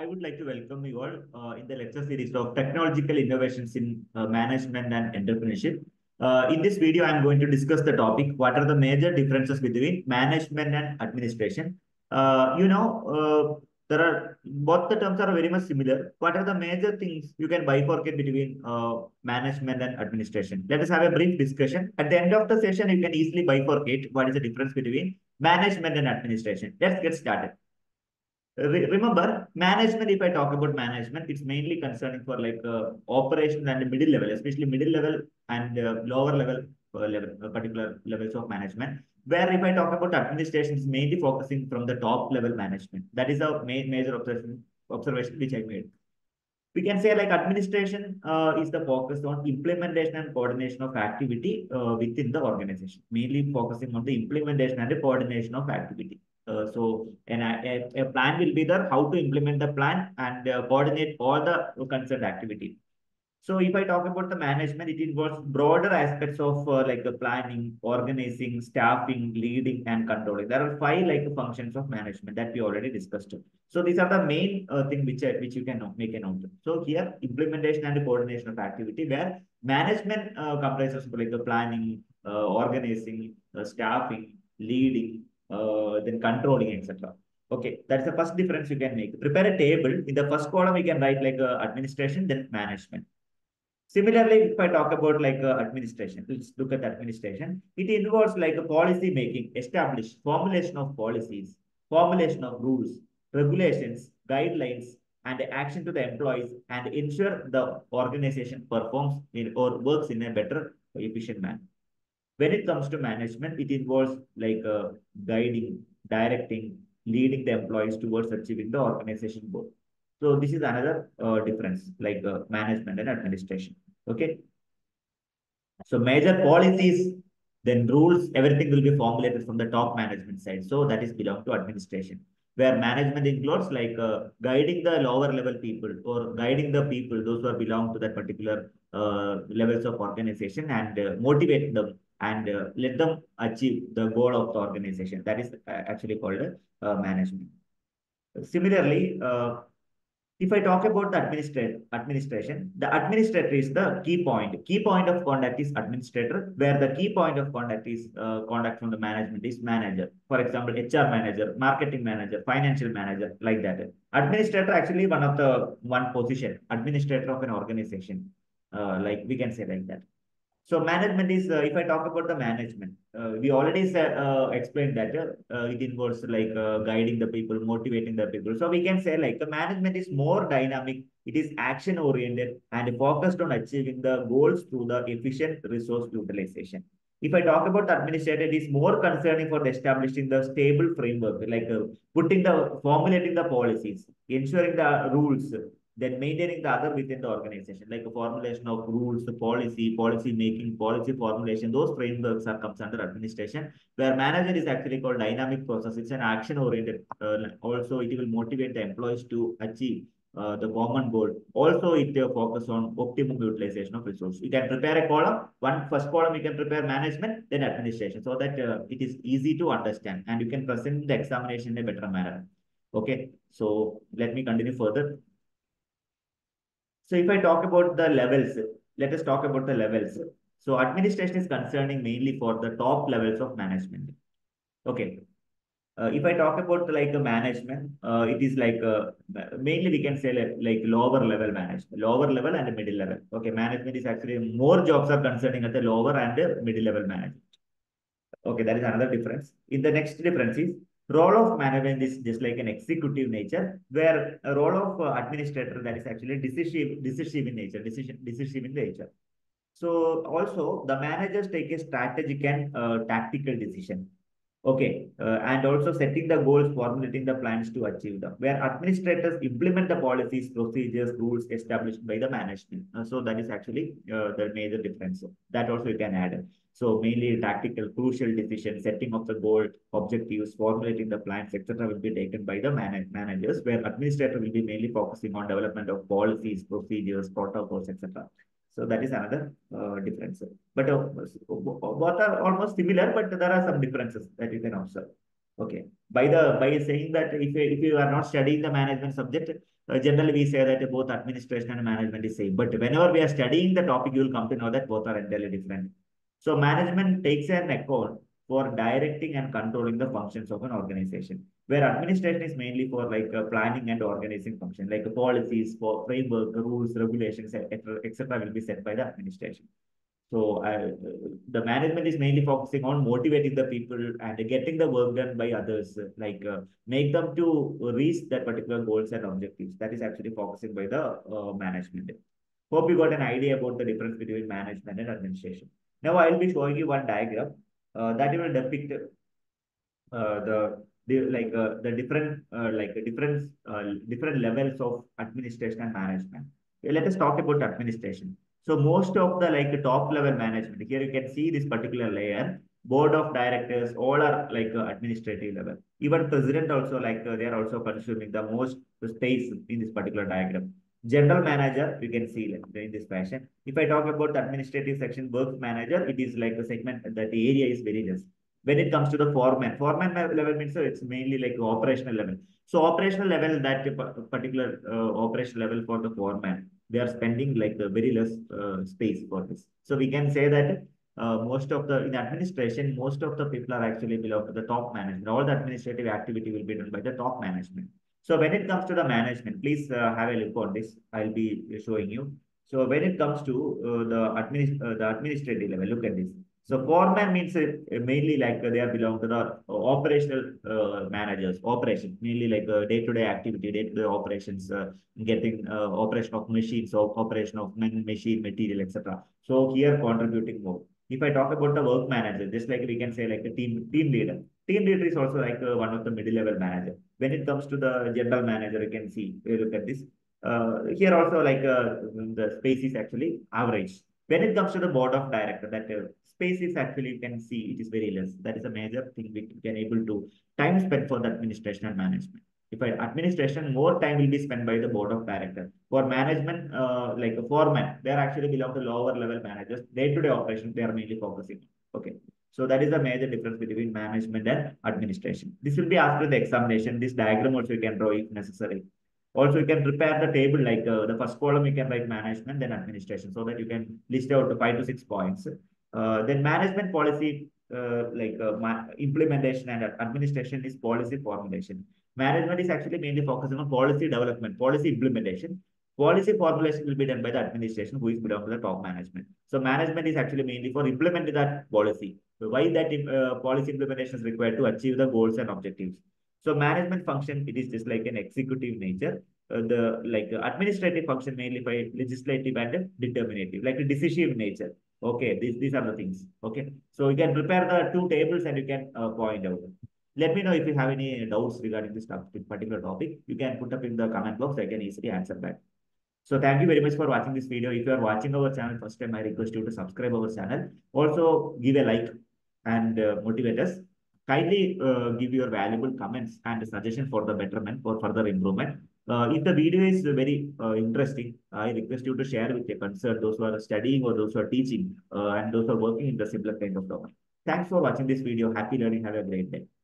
I would like to welcome you all in the lecture series of Technological Innovations in Management and Entrepreneurship. In this video, I am going to discuss the topic, what are the major differences between management and administration? There are both the terms are very much similar. What are the major things you can bifurcate between management and administration? Let us have a brief discussion. At the end of the session, you can easily bifurcate what is the difference between management and administration. Let's get started. Remember, management, if I talk about management, it's mainly concerning for like operations and middle level, especially middle level and lower level, particular levels of management. Where if I talk about administration, it's mainly focusing from the top level management. That is a major observation which I made. We can say like administration is the focus on implementation and coordination of activity within the organization, mainly focusing on the implementation and the coordination of activity. So a plan will be there, how to implement the plan and coordinate all the concerned activity. So if I talk about the management, it involves broader aspects of like the planning, organizing, staffing, leading, and controlling. There are five like functions of management that we already discussed. So these are the main thing which you can make a note of. So here, implementation and coordination of activity, where management comprises like the planning, organizing, staffing, leading, then controlling, etc. Okay, that's the first difference you can make. Prepare a table. In the first column, you can write like administration, then management. Similarly, if I talk about like administration, let's look at administration. It involves like a policy making, establish, formulation of policies, formulation of rules, regulations, guidelines, and action to the employees, and ensure the organization performs or works in a better, efficient manner. When it comes to management, it involves like guiding, directing, leading the employees towards achieving the organization goal. So this is another difference, like management and administration. Okay. So major policies, then rules, everything will be formulated from the top management side. So that is belong to administration, where management includes like guiding the lower level people or guiding the people, those who are belong to that particular levels of organization, and motivate them and let them achieve the goal of the organization. That is actually called management. Similarly, if I talk about the administration, the administrator is the key point. Key point of contact is administrator, where the key point of contact is contact from the management is manager. For example, HR manager, marketing manager, financial manager, like that. Administrator actually one position, administrator of an organization, like we can say like that. So management is, if I talk about the management, we already explained that it involves like guiding the people, motivating the people. So we can say like the management is more dynamic, it is action oriented and focused on achieving the goals through the efficient resource utilization. If I talk about the administrator, it is more concerning for the establishing the stable framework, like formulating the policies, ensuring the rules, then maintaining the other within the organization, like a formulation of rules, the policy making, policy formulation, those frameworks are comes under administration, where manager is actually called dynamic process. It's an action-oriented, also it will motivate the employees to achieve the common goal. Also, it will focus on optimum utilization of resources. You can prepare a column, first column you can prepare management, then administration, so that it is easy to understand and you can present the examination in a better manner. Okay, so let me continue further. So if I talk about the levels, let us talk about the levels. So administration is concerning mainly for the top levels of management. Okay. If I talk about like the management, it is like mainly we can say like lower level management, lower level and middle level. Okay. Management is actually more jobs are concerning at the lower and the middle level management. Okay. That is another difference. In the next difference is, role of management is just like an executive nature, where a role of administrator that is actually decisive in nature. So also the managers take a strategic and tactical decision. Okay, and also setting the goals, formulating the plans to achieve them, where administrators implement the policies, procedures, rules established by the management. So that is actually the major difference. That also you can add. So mainly tactical, crucial decision, setting of the goal, objectives, formulating the plans, etc. will be taken by the managers, where administrator will be mainly focusing on development of policies, procedures, protocols, etc. So that is another difference. But both are almost similar, but there are some differences that you can observe. Okay. By saying that if you are not studying the management subject, generally we say that both administration and management is same. But whenever we are studying the topic, you will come to know that both are entirely different. So management takes an account for directing and controlling the functions of an organization, where administration is mainly for like planning and organizing function, like policies, for framework, rules, regulations, etc. will be set by the administration. So the management is mainly focusing on motivating the people and getting the work done by others, like make them to reach that particular goals and objectives. That is actually focusing by the management. Hope you got an idea about the difference between management and administration. Now I will be showing you one diagram that will depict the different levels of administration and management. Let us talk about administration. So most of the top level management, here you can see this particular layer, board of directors, all are administrative level. Even president also they are also consuming the most space in this particular diagram. General manager, you can see in this fashion. If I talk about the administrative section, works manager, it is like the segment, that the area is very less. When it comes to the foreman, level means it's mainly operational level. So operational level, that particular operational level for the foreman, they are spending very less space for this. So we can say that in administration, most of the people are actually belong to the top management. All the administrative activity will be done by the top management. So when it comes to the management, please have a look on this. I'll be showing you. So when it comes to the administrative level, look at this. So foreman means mainly they are belong to the operational managers, operation, mainly day-to-day activity, day-to-day operations, getting operation of machines, or operation of men, machine, material, etc. So here contributing more. If I talk about the work manager, just we can say a team leader. Team leader is also one of the middle-level manager. When it comes to the general manager, you can see, look at this. Here also the space is actually average. When it comes to the board of director, that space is actually, you can see, it is very less. That is a major thing we can able to time spent for the administration and management. If I administration, more time will be spent by the board of director. For management, a foreman, they are actually belong to lower level managers. Day-to-day operations, they are mainly focusing. Okay. So that is the major difference between management and administration. This will be after the examination. This diagram also you can draw if necessary. Also, you can prepare the table, the first column, you can write management, then administration, so that you can list out the 5 to 6 points. Then management policy, implementation, and administration is policy formulation. Management is actually mainly focusing on policy development, policy implementation. Policy formulation will be done by the administration, who is belong to the top management. So management is actually mainly for implementing that policy. So why that policy implementation is required to achieve the goals and objectives. So management function, it is just an executive nature. Administrative function mainly by legislative and determinative, a decisive nature. Okay, these are the things. Okay, so you can prepare the two tables and you can point out. Let me know if you have any doubts regarding this particular topic. You can put up in the comment box. I can easily answer that. So thank you very much for watching this video. If you are watching our channel first time, I request you to subscribe our channel. Also give a like and motivate us. Kindly give your valuable comments and suggestion for the betterment or further improvement. If the video is very interesting, I request you to share with your concern, those who are studying or those who are teaching and those who are working in the similar kind of domain. Thanks for watching this video. Happy learning. Have a great day.